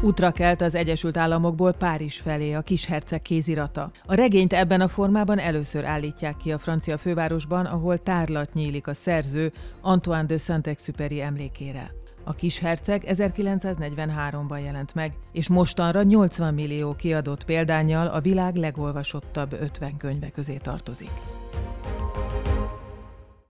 Útra kelt az Egyesült Államokból Párizs felé a kis herceg kézirata. A regényt ebben a formában először állítják ki a francia fővárosban, ahol tárlat nyílik a szerző Antoine de Saint-Exupéry emlékére. A kis herceg 1943-ban jelent meg, és mostanra 80 millió kiadott példánnyal a világ legolvasottabb 50 könyve közé tartozik.